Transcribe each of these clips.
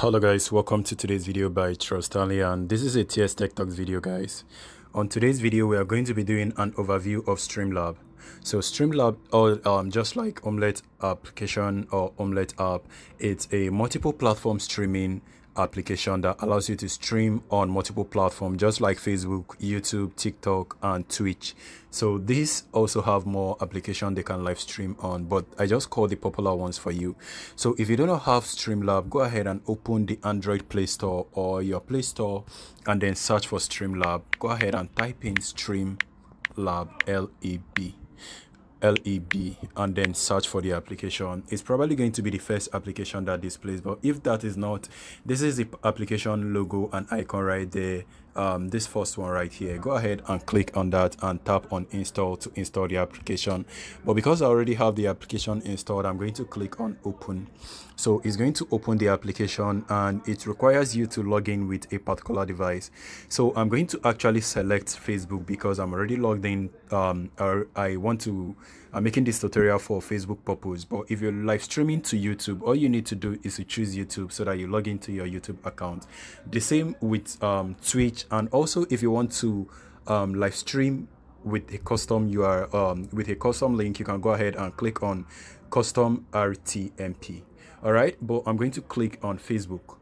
Hello guys, welcome to today's video by Trostanley, and this is a TS Tech Talks video, guys. On today's video, we are going to be doing an overview of Streamlabs. So Streamlabs, or just like Omlet application or Omlet app, it's a multiple platform streaming application that allows you to stream on multiple platforms, just like Facebook, YouTube, TikTok, and Twitch. So these also have more applications they can live stream on, but I just call the popular ones for you. So if you do not have Streamlabs, go ahead and open the Android Play Store or your Play Store and then search for Streamlabs. Go ahead and type in Streamlabs, L-E-B, and then search for the application. It's probably going to be the first application that displays, but if that is not, this is the application logo and icon right there, this first one right here. Go ahead and click on that and tap on install to install the application. But because I already have the application installed, I'm going to click on open. So it's going to open the application, and it requires you to log in with a particular device. So I'm going to actually select Facebook because I'm already logged in. I'm making this tutorial for Facebook purpose, but if you're live streaming to YouTube, all you need to do is to choose YouTube so that you log into your YouTube account. The same with Twitch, and also if you want to live stream with a custom URL, with a custom link, you can go ahead and click on custom RTMP. All right, but I'm going to click on Facebook,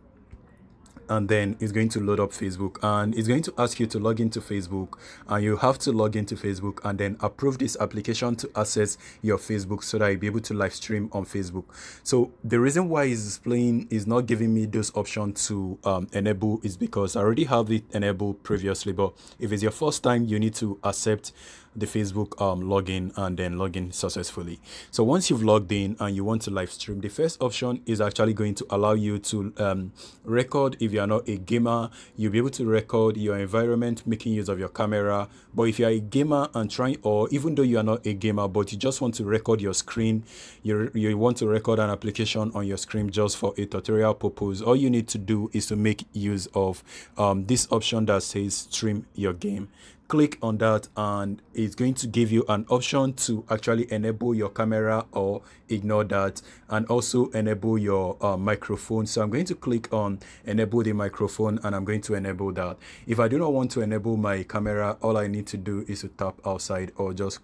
and then it's going to load up Facebook, and it's going to ask you to log into Facebook, and you have to log into Facebook and then approve this application to access your Facebook so that you'll be able to live stream on Facebook. So the reason why it's displaying is not giving me those options to enable is because I already have it enabled previously, but if it's your first time, you need to accept the Facebook login and then login successfully. So once you've logged in and you want to live stream, the first option is actually going to allow you to record. If you are not a gamer, you'll be able to record your environment, making use of your camera. But if you are a gamer and even though you are not a gamer, but you just want to record your screen, you want to record an application on your screen just for a tutorial purpose, all you need to do is to make use of this option that says stream your game. Click on that, and it's going to give you an option to actually enable your camera or ignore that, and also enable your microphone. So I'm going to click on enable the microphone, and I'm going to enable that. If I do not want to enable my camera, all I need to do is to tap outside or just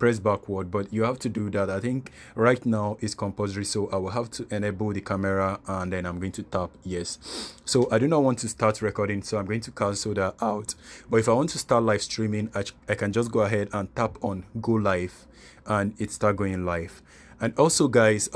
press backward, but you have to do that. I think right now it's compulsory, so I will have to enable the camera, and then I'm going to tap yes. So I do not want to start recording, so I'm going to cancel that out. But if I want to start live streaming, I can just go ahead and tap on go live, and it start going live. And also guys,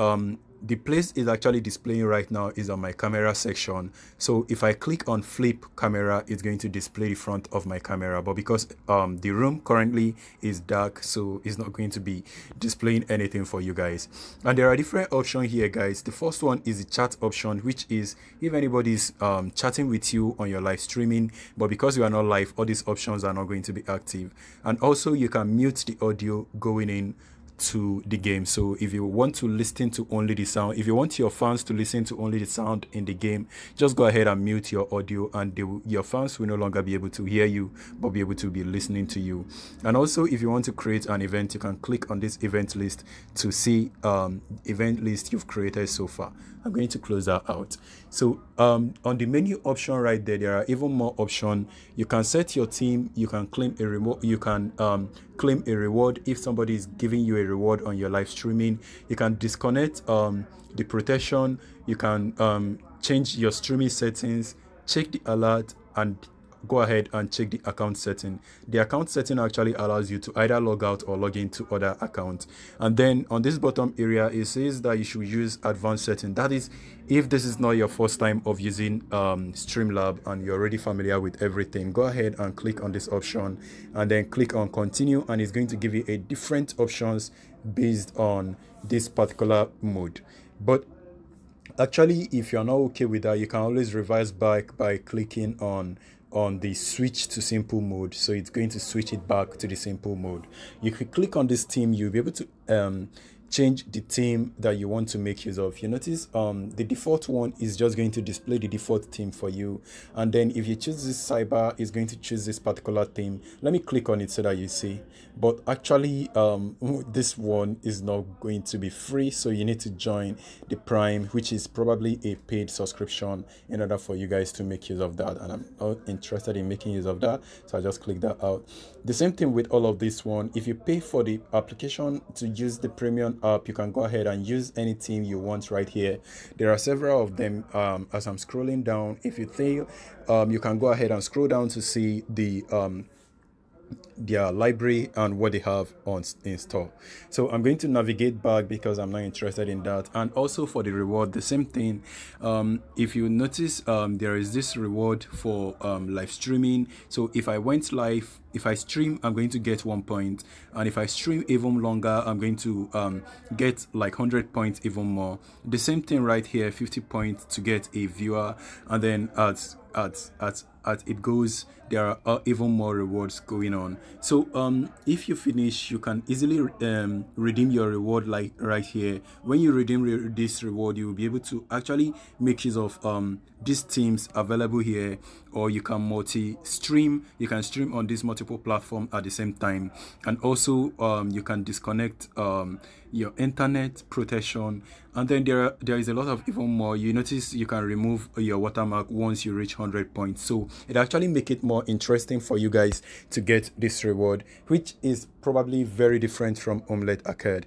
the place is actually displaying right now is on my camera section. So if I click on flip camera, it's going to display the front of my camera, but because the room currently is dark, so it's not going to be displaying anything for you guys. And there are different options here guys. The first one is the chat option, which is if anybody's chatting with you on your live streaming, but because you are not live, all these options are not going to be active. And also you can mute the audio going in to the game. So if you want to listen to only the sound, if you want your fans to listen to only the sound in the game, just go ahead and mute your audio, and your fans will no longer be able to hear you, but be able to be listening to you. And also if you want to create an event, you can click on this event list to see event list you've created so far. I'm going to close that out. So on the menu option right there, there are even more options. You can set your team, you can claim a remote, you can claim a reward if somebody is giving you a reward on your live streaming. You can disconnect the protection, you can change your streaming settings, check the alert, and go ahead and check the account setting. The account setting actually allows you to either log out or log into other accounts. And then on this bottom area, it says that you should use advanced setting. That is, if this is not your first time of using Streamlabs and you're already familiar with everything, go ahead and click on this option and then click on continue, and it's going to give you a different options based on this particular mode. But actually, if you're not okay with that, you can always reverse back by clicking on the switch to simple mode. So it's going to switch it back to the simple mode. You could click on this theme, you'll be able to change the theme that you want to make use of. You notice the default one is just going to display the default theme for you, and then if you choose this cyber, it's going to choose this particular theme. Let me click on it so that you see, but actually this one is not going to be free, so you need to join the Prime, which is probably a paid subscription, in order for you guys to make use of that. And I'm not interested in making use of that, so I just click that out. The same thing with all of this one. If you pay for the application to use the premium up, you can go ahead and use any theme you want right here. There are several of them. As I'm scrolling down, if you think you can go ahead and scroll down to see the their library and what they have on install. So I'm going to navigate back because I'm not interested in that. And also for the reward, the same thing. If you notice, there is this reward for live streaming. So if I went live, if I stream, I'm going to get 1 point, and if I stream even longer, I'm going to get like 100 points even more. The same thing right here, 50 points to get a viewer, and then as it goes, there are even more rewards going on. So if you finish, you can easily redeem your reward, like right here. When you redeem this reward, you will be able to actually make use of these themes available here, or you can multi-stream. You can stream on this multiple platform at the same time, and also you can disconnect your internet protection. And then there is a lot of even more. You notice you can remove your watermark once you reach 100 points. So it actually makes it more interesting for you guys to get this reward, which is probably very different from Omlet Arcade.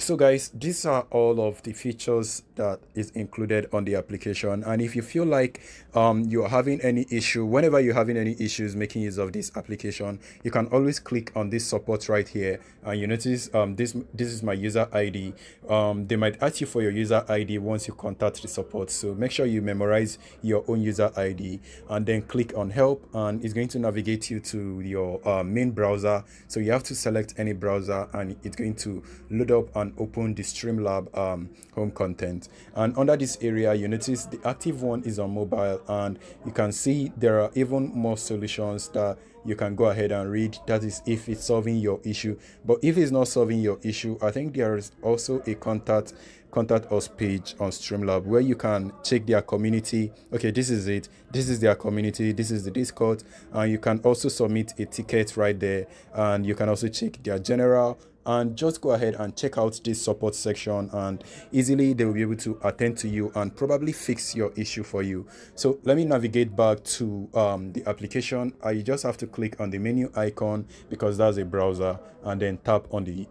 So guys, these are all of the features that is included on the application. And if you feel like you're having any issue, whenever you're having any issues making use of this application, you can always click on this support right here, and you notice this is my user ID. They might ask you for your user ID once you contact the support, so make sure you memorize your own user ID, and then click on help, and it's going to navigate you to your main browser. So you have to select any browser, and it's going to look up and open the Streamlabs home content. And under this area, you notice the active one is on mobile, and you can see there are even more solutions that you can go ahead and read. That is if it's solving your issue. But if it's not solving your issue, I think there is also a contact us page on Streamlabs where you can check their community. Okay, this is it. This is their community. This is the Discord, and you can also submit a ticket right there, and you can also check their general. And just go ahead and check out this support section, and easily they will be able to attend to you and probably fix your issue for you. So let me navigate back to the application. You just have to click on the menu icon because that's a browser, and then tap on the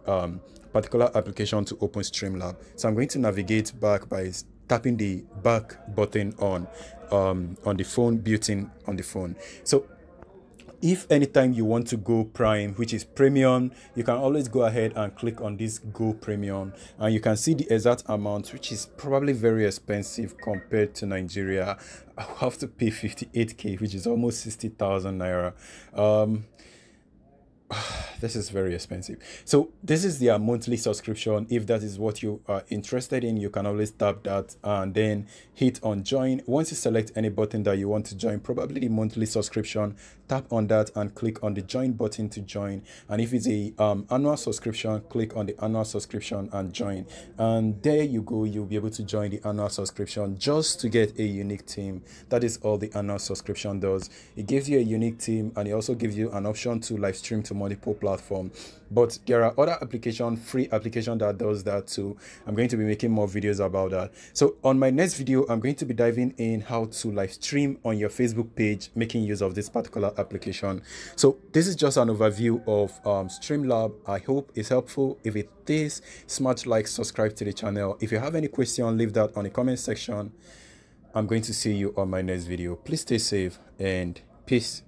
particular application to open Streamlabs. So I'm going to navigate back by tapping the back button on the phone, built-in on the phone. So if anytime you want to go Prime, which is premium, you can always go ahead and click on this go premium, and you can see the exact amount, which is probably very expensive compared to Nigeria. I have to pay 58k, which is almost 60,000 naira. This is very expensive. So this is their monthly subscription. If that is what you are interested in, you can always tap that and then hit on join. Once you select any button that you want to join, probably the monthly subscription, tap on that and click on the join button to join. And if it's a annual subscription, click on the annual subscription and join. And there you go, you'll be able to join the annual subscription just to get a unique theme. That is all the annual subscription does. It gives you a unique theme, and it also gives you an option to live stream to multiple platform. But there are other free application that does that too. I'm going to be making more videos about that. So on my next video, I'm going to be diving in how to live stream on your Facebook page making use of this particular application. So this is just an overview of Streamlabs. I hope it's helpful. If it is, smash like, subscribe to the channel. If you have any question, leave that on the comment section. I'm going to see you on my next video. Please stay safe and peace.